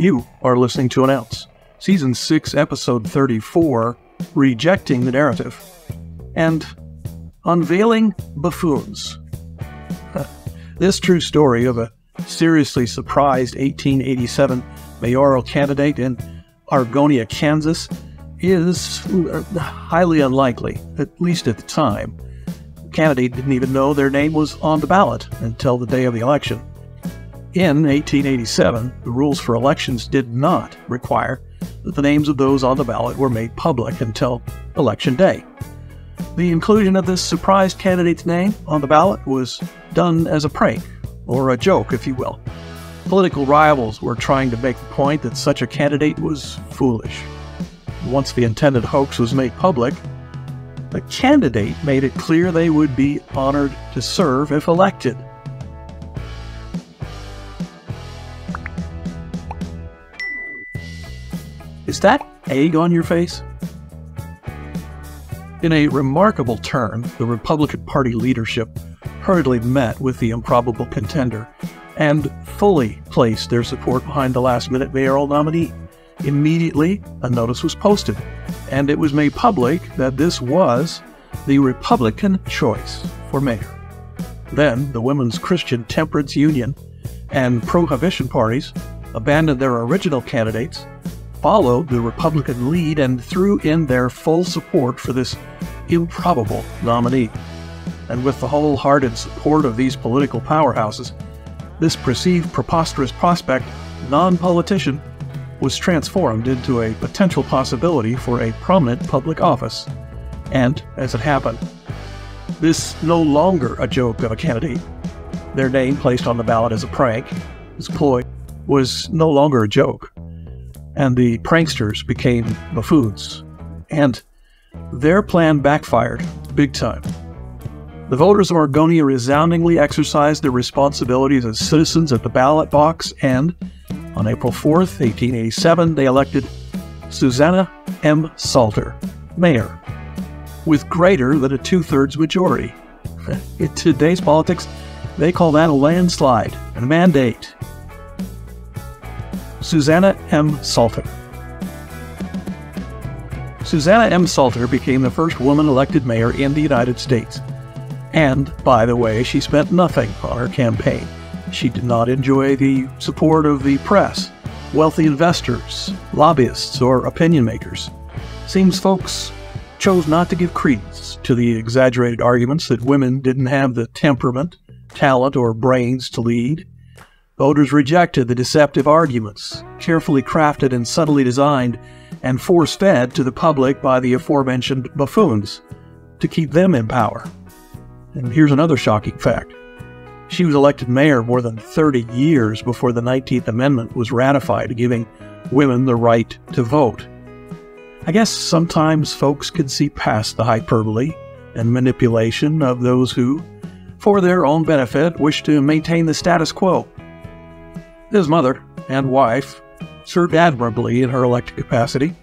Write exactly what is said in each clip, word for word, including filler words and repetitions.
You are listening to An Ounce, Season six, Episode thirty-four, Rejecting the Narrative, and Unveiling Buffoons. This true story of a seriously surprised eighteen eighty-seven mayoral candidate in Argonia, Kansas, is highly unlikely, at least at the time. The candidate didn't even know their name was on the ballot until the day of the election. In eighteen eighty-seven, the rules for elections did not require that the names of those on the ballot were made public until Election Day. The inclusion of this surprise candidate's name on the ballot was done as a prank, or a joke, if you will. Political rivals were trying to make the point that such a candidate was foolish. Once the intended hoax was made public, the candidate made it clear they would be honored to serve if elected. Is that egg on your face? In a remarkable turn, the Republican Party leadership hurriedly met with the improbable contender and fully placed their support behind the last-minute mayoral nominee. Immediately, a notice was posted, and it was made public that this was the Republican choice for mayor. Then, the Women's Christian Temperance Union and Prohibition parties abandoned their original candidates, followed the Republican lead, and threw in their full support for this improbable nominee. And with the wholehearted support of these political powerhouses, this perceived preposterous prospect, non-politician, was transformed into a potential possibility for a prominent public office. And, as it happened, this no longer a joke of a candidate, their name placed on the ballot as a prank, as ploy, was no longer a joke. And the pranksters became buffoons. And their plan backfired big time. The voters of Argonia resoundingly exercised their responsibilities as citizens at the ballot box, and on April fourth, eighteen eighty-seven, they elected Susanna M. Salter, mayor, with greater than a two-thirds majority. In today's politics, they call that a landslide and a mandate. Susanna M. Salter. Susanna M. Salter became the first woman elected mayor in the United States. And, by the way, she spent nothing on her campaign. She did not enjoy the support of the press, wealthy investors, lobbyists, or opinion makers. Seems folks chose not to give credence to the exaggerated arguments that women didn't have the temperament, talent, or brains to lead. Voters rejected the deceptive arguments, carefully crafted and subtly designed, and force-fed to the public by the aforementioned buffoons, to keep them in power. And here's another shocking fact. She was elected mayor more than thirty years before the nineteenth Amendment was ratified, giving women the right to vote. I guess sometimes folks can see past the hyperbole and manipulation of those who, for their own benefit, wish to maintain the status quo. His mother and wife served admirably in her elected capacity,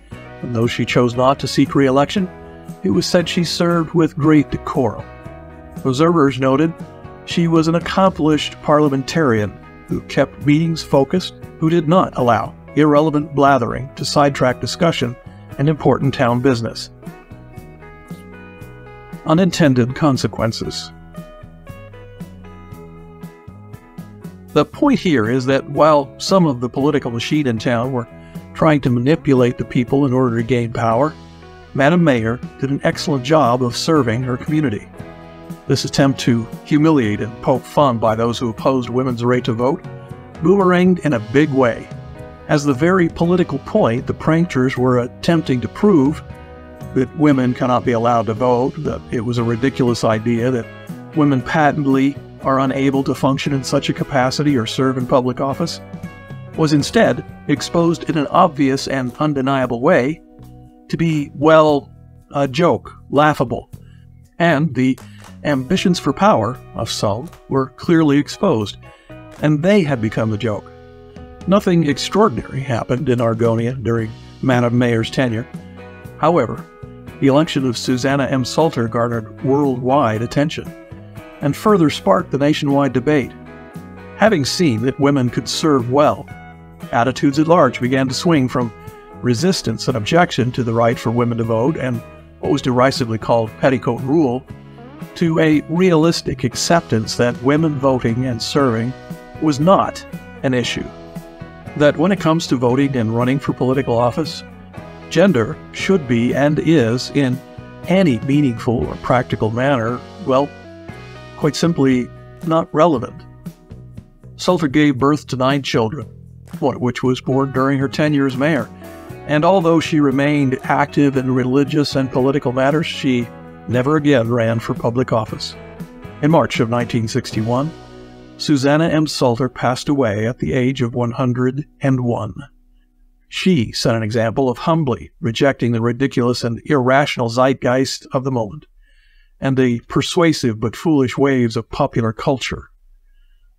and though she chose not to seek re-election, it was said she served with great decorum. Observers noted she was an accomplished parliamentarian who kept meetings focused, who did not allow irrelevant blathering to sidetrack discussion and important town business. Unintended consequences. The point here is that while some of the political machine in town were trying to manipulate the people in order to gain power, Madam Mayor did an excellent job of serving her community. This attempt to humiliate and poke fun by those who opposed women's right to vote boomeranged in a big way, as the very political point the pranksters were attempting to prove, that women cannot be allowed to vote, that it was a ridiculous idea, that women patently are unable to function in such a capacity or serve in public office, was instead exposed in an obvious and undeniable way to be, well, a joke, laughable, and the ambitions for power of some were clearly exposed, and they had become the joke. Nothing extraordinary happened in Argonia during Madam Mayor's tenure. However, the election of Susanna M. Salter garnered worldwide attention, and further sparked the nationwide debate. Having seen that women could serve well, attitudes at large began to swing from resistance and objection to the right for women to vote and what was derisively called petticoat rule to a realistic acceptance that women voting and serving was not an issue. That when it comes to voting and running for political office, gender should be and is, in any meaningful or practical manner, well, quite simply, not relevant. Salter gave birth to nine children, one of which was born during her tenure as mayor. And although she remained active in religious and political matters, she never again ran for public office. In March of nineteen sixty-one, Susanna M. Salter passed away at the age of one hundred and one. She set an example of humbly rejecting the ridiculous and irrational zeitgeist of the moment and the persuasive but foolish waves of popular culture.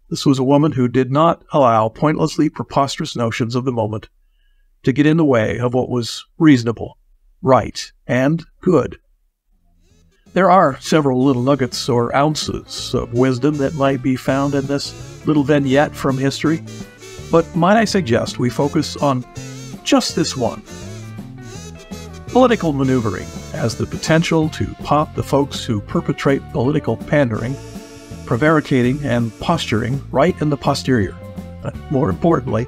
This was a woman who did not allow pointlessly preposterous notions of the moment to get in the way of what was reasonable, right, and good. There are several little nuggets or ounces of wisdom that might be found in this little vignette from history, but might I suggest we focus on just this one. Political maneuvering has the potential to pop the folks who perpetrate political pandering, prevaricating, and posturing right in the posterior. More importantly,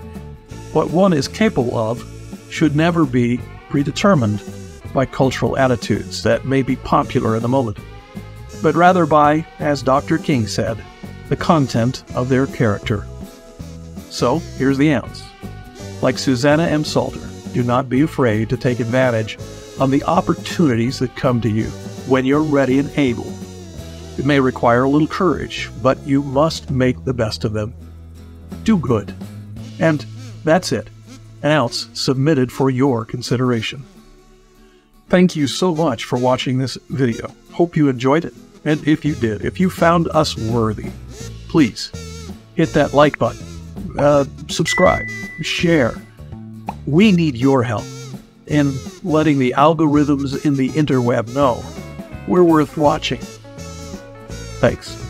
what one is capable of should never be predetermined by cultural attitudes that may be popular in the moment, but rather by, as Doctor King said, the content of their character. So, here's the ounce. Like Susanna M. Salter, do not be afraid to take advantage of the opportunities that come to you when you're ready and able. It may require a little courage, but you must make the best of them. Do good. And that's it. An ounce submitted for your consideration. Thank you so much for watching this video. Hope you enjoyed it. And if you did, if you found us worthy, please hit that like button, uh, subscribe, share. We need your help in letting the algorithms in the interweb know we're worth watching. Thanks.